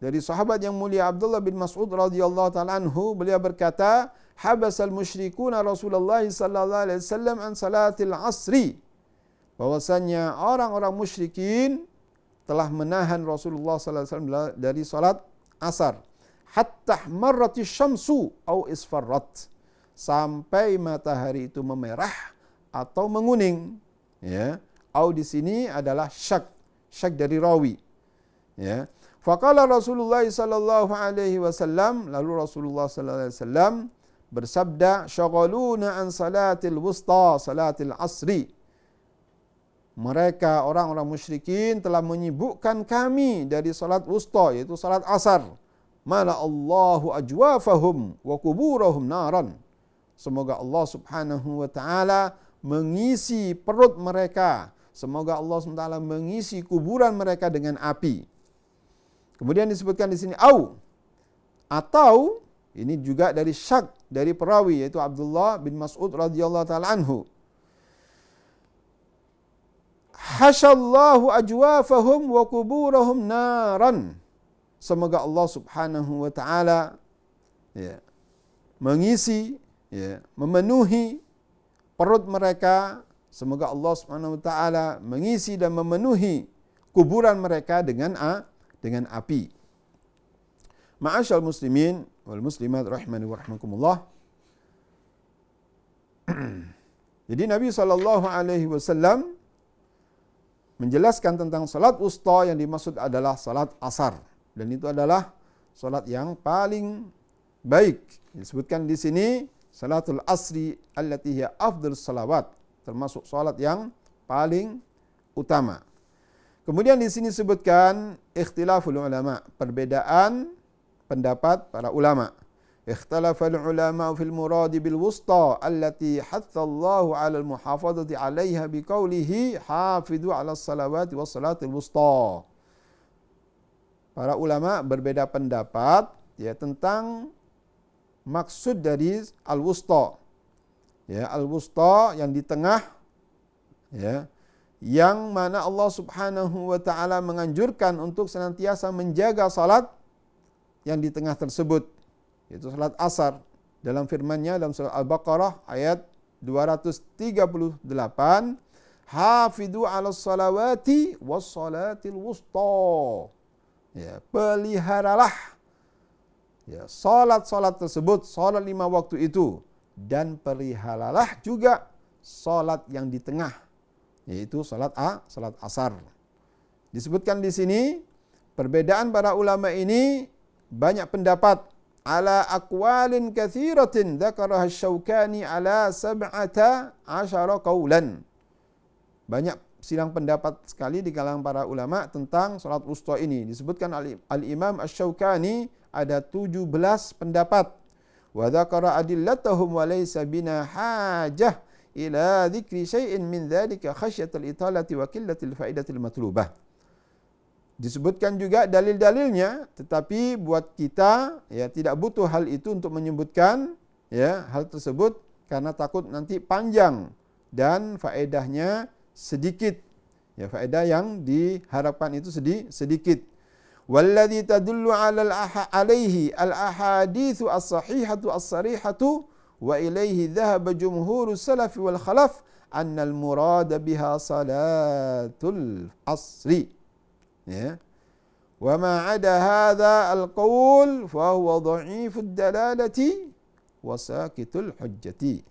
dari sahabat yang mulia Abdullah bin Mas'ud radhiyallahu taala anhu, beliau berkata, "Habasal musyrikuna Rasulullah sallallahu alaihi wasallam an salatil asri." Bahwasanya orang-orang musyrikin telah menahan Rasulullah sallallahu alaihi wasallam dari salat asar, hatta marratish syamsu au isfarrat, sampai matahari itu memerah atau menguning. Ya, au di sini adalah syak dari rawi. Ya. Faqala Rasulullah sallallahu alaihi wasallam, lalu Rasulullah sallallahu alaihi wasallam bersabda, syaghaluna an salatil wusta salatil asri. Mereka orang-orang musyrikin telah menyibukkan kami dari salat wusta, yaitu salat asar. Mala Allahu ajwafahum wa kuburahum naran. Semoga Allah Subhanahu wa taala mengisi perut mereka. Semoga Allah Subhanahu wa taala mengisi kuburan mereka dengan api. Kemudian disebutkan di sini au, atau ini juga dari syak dari perawi, yaitu Abdullah bin Mas'ud radhiyallahu taala anhu. Hasyallahu ajwafahum wa kuburahum naran. Semoga Allah Subhanahu wa taala ya, mengisi ya, memenuhi perut mereka. Semoga Allah Subhanahu wa taala mengisi dan memenuhi kuburan mereka dengan dengan api. Ma'asyal muslimin wal muslimat rahimani wa rahmakumullah. Jadi Nabi sallallahu alaihi wasallam menjelaskan tentang salat wusta yang dimaksud adalah salat asar, dan itu adalah salat yang paling baik. Disebutkan di sini salatul asri allati hiya afdhalus salawat, termasuk salat yang paling utama. Kemudian di sini disebutkan ikhtilaful ulama, perbedaan pendapat para ulama. Ikhtilaful ulama fil muradi bil wusta allati hathallahu 'ala al muhafazati 'alaiha bi qawlihi hafizu 'ala as salawati was salatil wusta. para ulama berbeda pendapat ya tentang maksud dari al-wusta. Ya, al-wusta yang di tengah ya, yang mana Allah Subhanahu wa taala menganjurkan untuk senantiasa menjaga salat yang di tengah tersebut, yaitu salat asar dalam firman-Nya dalam surah Al-Baqarah ayat 238, hafidu 'alas salawati was salatil wusta. Ya, peliharalah ya salat-salat tersebut, salat lima waktu itu, dan peliharalah juga salat yang di tengah, yaitu salat asar. Disebutkan di sini perbedaan para ulama ini banyak pendapat, ala aqwalin katsiratin dzakaraha Asy-Syaukani ala 17 qaulan. Banyak silang pendapat sekali di kalangan para ulama tentang salat wusta ini. Disebutkan Al-Imam Asy-Syaukani ada 17 pendapat. Wa dzakara adillatahum wa laysa bina hajah ila dzikri syai'in min dzalika khasyatal italati wa qillatil faidatil matlubah. Disebutkan juga dalil-dalilnya, tetapi buat kita ya tidak butuh hal itu untuk menyebutkan ya hal tersebut karena takut nanti panjang dan faedahnya sedikit. Ya, faedah yang diharapkan itu sedikit. Walladzi tadullu 'alal alaihi al-ahaditsu as-sahihatu as-sarihatu wa ilaihi dhahaba jumhurus salafi wal khalaf annal murada biha salatul asri. Ya. Wa ma 'ada hadza al-qaul fa huwa dha'ifud dalalati wa saqitul hujjati.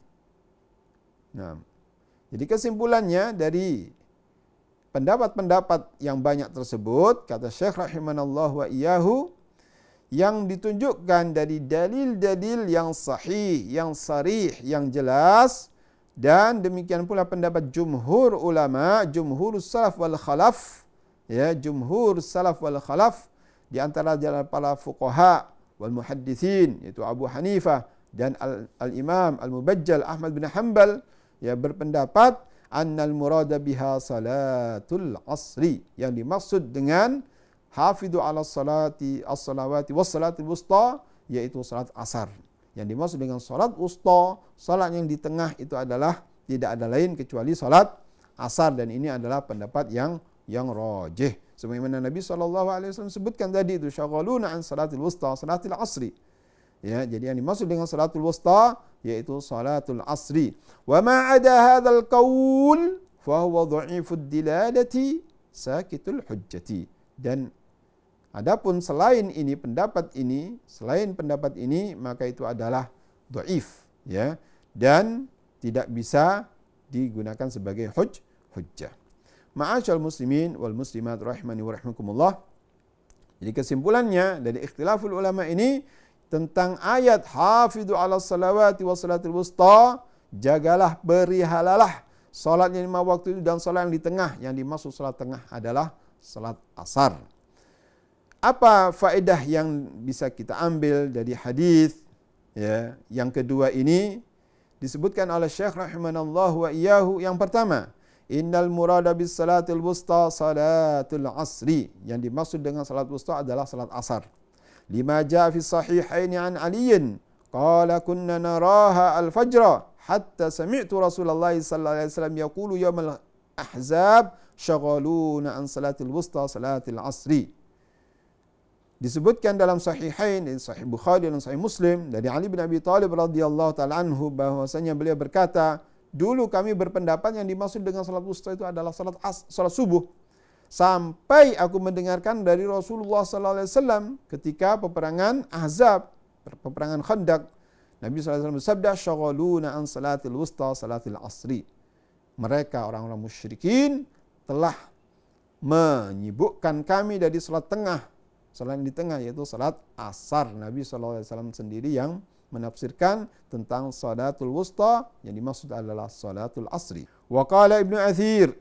Nah. Jadi kesimpulannya dari pendapat-pendapat yang banyak tersebut, kata Syekh rahimanallahu wa iyyahu, yang ditunjukkan dari dalil-dalil yang sahih, yang sarih, yang jelas, dan demikian pula pendapat jumhur ulama, jumhurus salaf wal khalaf. Ya, jumhur salaf wal khalaf di antara jalan para fuqaha wal muhadditsin yaitu Abu Hanifah dan al-Imam Al-Mubajjal Ahmad bin Hanbal ya berpendapat annal murada biha salatul asri, yang dimaksud dengan hafidu 'ala salati as-salawati was salatul wusta yaitu salat asar. Yang dimaksud dengan salat wusta, salat yang di tengah itu adalah tidak ada lain kecuali salat asar, dan ini adalah pendapat yang rajih. Sebagaimana Nabi SAW sebutkan tadi itu syaghaluna an salatil wusta salatil asri. Ya, jadi yang dimaksud dengan salatul wusta yaitu salatul asri. Wa ma 'ada hadzal qaul fa huwa dha'ifud dilalati sakitul hujjati. Dan adapun selain ini pendapat ini maka itu adalah dhaif ya, dan tidak bisa digunakan sebagai hujjah. Ma'asyal muslimin wal muslimat rahimani wa rahmakumullah. Jadi kesimpulannya dari ikhtilaful ulama ini tentang ayat hafidu 'alas salawati was salatil wusta, jagalah, perihalalah salat yang lima waktu itu dan salat yang di tengah. Yang dimaksud salat tengah adalah salat asar. Apa faedah yang bisa kita ambil dari hadis ya yang kedua ini? Disebutkan oleh Syekh rahimanallahu wa iyyahu, yang pertama, innal murada bis salatil wusta salatul asri. Yang dimaksud dengan salat wusta adalah salat asar. Lima jaa fi sahihaini an aliyin qala kunna naraha al fajra hatta sami'tu Rasulullah sallallahu alaihi wasallam yaqulu yaumal ahzab syaghaluna an salatil wusta salatil asri. Disebutkan dalam sahihain, sahih Bukhari dan sahih Muslim, dari Ali bin Abi Thalib radhiyallahu taala anhu bahwasanya beliau berkata, dulu kami berpendapat yang dimaksud dengan salat wusta itu adalah salat subuh. Sampai aku mendengarkan dari Rasulullah sallallahu alaihi wasallam ketika peperangan Ahzab, peperangan Khandaq. Nabi sallallahu alaihi wasallam bersabda, "Syaghaluna an salatil wusta salatil asri." Mereka orang-orang musyrikin telah menyibukkan kami dari salat tengah, salat di tengah yaitu salat asar. Nabi sallallahu alaihi wasallam sendiri yang menafsirkan tentang salatul wusta yang dimaksud adalah salatul asri. Wa qala Ibnu Athir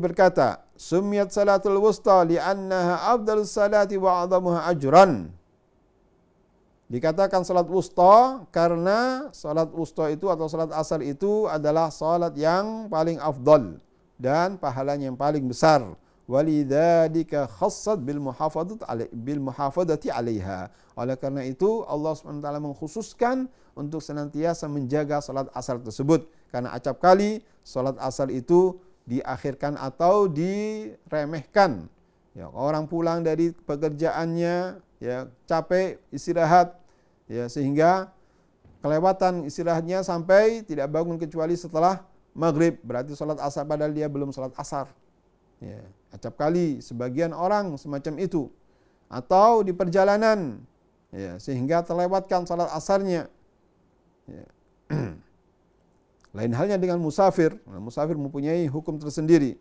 berkata, sumiyat salatul wusta li'annaha afdalus salati wa 'adhamuha ajran. Dikatakan salat wusta karena salat wusta itu atau salat asar itu adalah salat yang paling afdal dan pahalanya yang paling besar. Walidhalika khassat bil muhafadati 'alaiha. Oleh karena itu Allah SWT mengkhususkan untuk senantiasa menjaga salat asar tersebut, karena acap kali salat asar itu diakhirkan atau diremehkan. Ya, orang pulang dari pekerjaannya ya capek istirahat ya, sehingga kelewatan istirahatnya sampai tidak bangun kecuali setelah maghrib. Berarti salat asar padahal dia belum salat asar. Ya, acap kali sebagian orang semacam itu, atau di perjalanan ya, sehingga terlewatkan salat asarnya ya. Lain halnya dengan musafir. Nah, musafir mempunyai hukum tersendiri.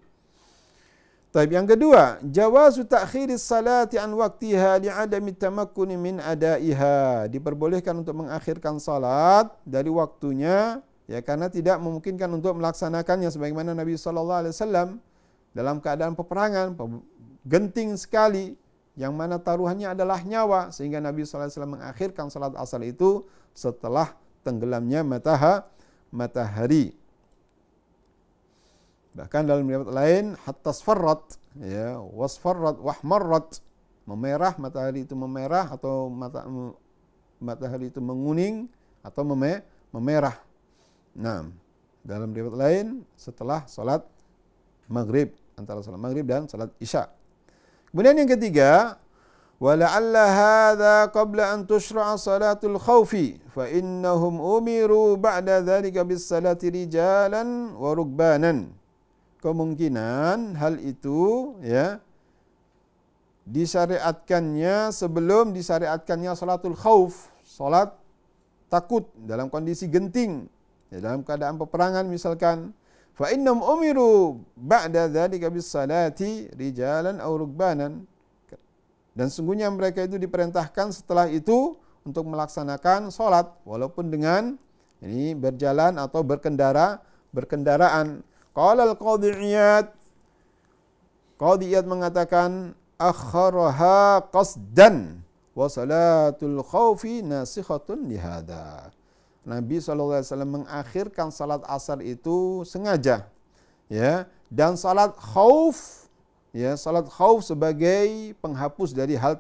Tapi yang kedua, jawazu ta'khiri salati an waqtiha li'adami tamakkuni min adaiha. Diperbolehkan untuk mengakhirkan salat dari waktunya ya, karena tidak memungkinkan untuk melaksanakannya, sebagaimana Nabi sallallahu alaihi wasallam dalam keadaan peperangan, genting sekali, yang mana taruhannya adalah nyawa, sehingga Nabi SAW mengakhirkan salat asar itu setelah tenggelamnya matahari. Bahkan dalam riwayat lain, hatta asfarrat, ya, wasfarrat, wahmarrat, memerah, matahari itu memerah, atau matahari itu menguning, atau memerah. Nah, dalam riwayat lain, setelah salat maghrib, antara salat maghrib dan salat isya. Kemudian yang ketiga, wala'alla hadza qabla an tusyra'a salatul khaufi fa innahum umiru ba'da dzalika bis salati rijalan wa rukbanan. Kemungkinan hal itu ya disyariatkannya sebelum disyariatkannya salatul khauf, salat takut dalam kondisi genting ya, dalam keadaan peperangan misalkan. Fa innahum umiru ba'da dzalika bis salati rijalan aw rukbanan, dan sungguhnya mereka itu diperintahkan setelah itu untuk melaksanakan salat walaupun dengan ini berjalan atau berkendaraan. Qala al-qadhi'iyat mengatakan akharaha qasdan wa salatul khaufi nasikhatun li hadza. Nabi SAW mengakhirkan salat asar itu sengaja ya, dan salat khauf ya, salat khauf sebagai penghapus dari hal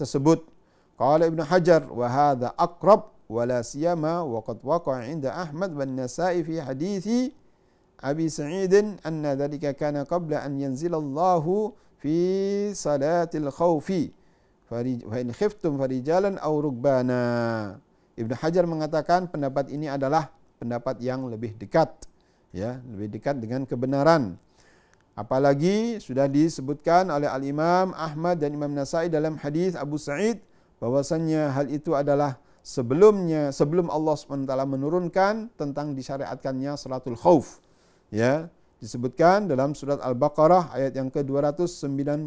tersebut. Qala Ibnu Hajar wa hadza aqrab wala siyama wa qad waqa'a 'inda Ahmad bin Nasa'i fi hadithi Abi Sa'id anna dhalika kana qabla an yanzilallahu fi salatil khaufi fa in khiftum farijalan aw rukbana. Ibnu Hajar mengatakan pendapat ini adalah pendapat yang lebih dekat ya, lebih dekat dengan kebenaran. Apalagi sudah disebutkan oleh Al-Imam Ahmad dan Imam Nasa'i dalam hadis Abu Sa'id bahwasannya hal itu adalah sebelum Allah SWT menurunkan tentang disyariatkannya salatul khauf. Ya, disebutkan dalam surat Al-Baqarah ayat yang ke-239.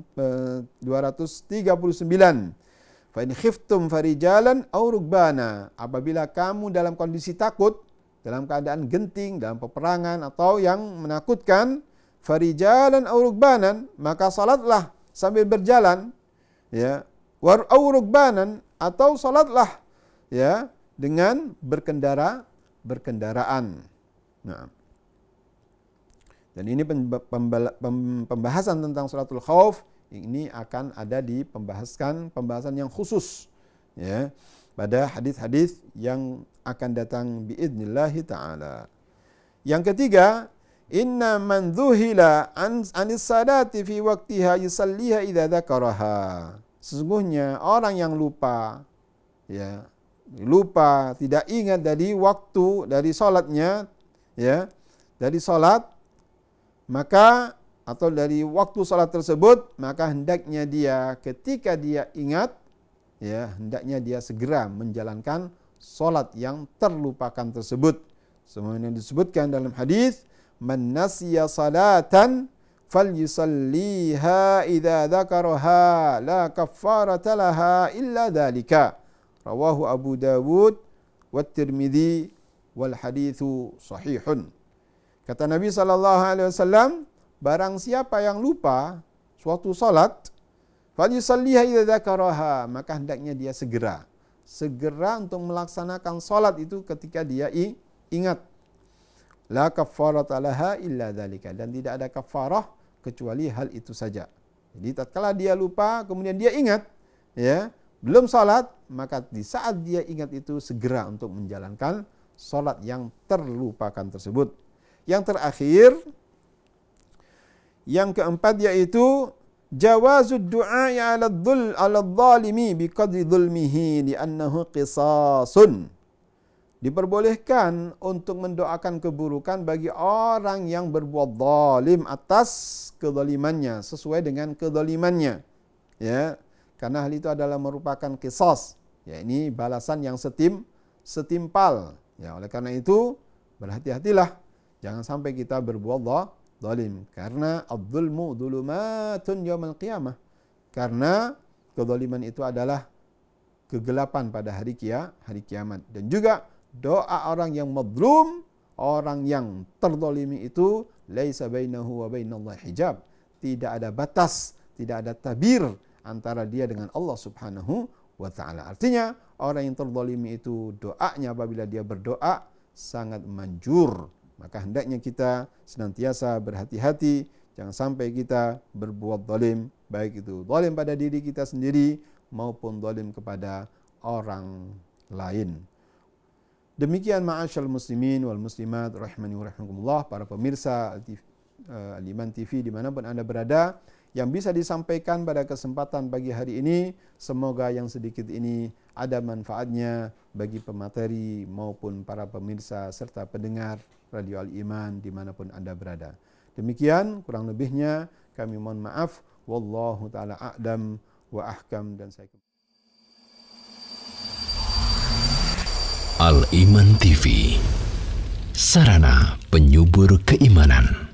Fa in khiftum farijalan aw rukbana, apabila kamu dalam kondisi takut, dalam keadaan genting, dalam peperangan atau yang menakutkan, farijalan aw rukbanan, maka salatlah sambil berjalan ya, war aw rukbanan, atau salatlah ya dengan berkendaraan. Nah, dan ini pembahasan tentang salatul khauf ini akan ada di pembahasan yang khusus ya, pada hadis-hadis yang akan datang biidznillah ta'ala. Yang ketiga, inna man dhuhila anis salati fi waqtiha yusalliha idza dzakaraha. Sesungguhnya orang yang lupa ya, tidak ingat dari waktu dari salatnya ya, dari salat maka atau dari waktu salat tersebut, maka hendaknya dia ketika dia ingat ya, hendaknya dia segera menjalankan salat yang terlupakan tersebut. Semua yang disebutkan dalam hadis, man nasiya salatan falyusalliha idza dzakaraha la kaffarata laha illa dzalika. Rawahu Abu Dawud wa Tirmizi wal haditsu sahihun. Kata Nabi sallallahu alaihi wasallam, barang siapa yang lupa suatu salat, falyusalliha idza dzakaraha, maka hendaknya dia segera untuk melaksanakan salat itu ketika dia ingat. La kaffarata laha illa dzalika, dan tidak ada kafarah kecuali hal itu saja. Jadi tatkala dia lupa kemudian dia ingat, ya, belum salat, maka di saat dia ingat itu segera untuk menjalankan salat yang terlupakan tersebut. Yang terakhir, yang keempat yaitu jawazud du'a 'ala adh-dhalimi biqadri dhulmihi li'annahu qisasun. Diperbolehkan untuk mendoakan keburukan bagi orang yang berbuat zalim atas kezalimannya, sesuai dengan kezalimannya, ya, karena hal itu adalah merupakan qisas, ya, ini balasan yang setimpal, ya. Oleh karena itu berhati-hatilah, jangan sampai kita berbuat zalim, karena adh-dhulmu dhulumatun yaumil qiyamah, karena kezaliman itu adalah kegelapan pada hari kiamat. Dan juga doa orang yang mazlum, orang yang terzalimi itu laisa bainahu wa bainallahi hijab, tidak ada batas, tidak ada tabir antara dia dengan Allah Subhanahu wa taala. Artinya orang yang terzalimi itu doanya apabila dia berdoa sangat manjur. Maka hendaknya kita senantiasa berhati-hati, jangan sampai kita berbuat zalim, baik itu zalim pada diri kita sendiri maupun zalim kepada orang lain. Demikian ma'asyal muslimin wal muslimat rahimani wa rahimakumullah, para pemirsa Al-Iman TV dimanapun Anda berada, yang bisa disampaikan pada kesempatan pagi hari ini, semoga yang sedikit ini ada manfaatnya bagi pemateri maupun para pemirsa serta pendengar Radio Al-Iman dimanapun Anda berada. Demikian kurang lebihnya kami mohon maaf. Wallahu ta'ala a'lam wa ahkam. Dan saya Al-Iman TV, sarana penyubur keimanan.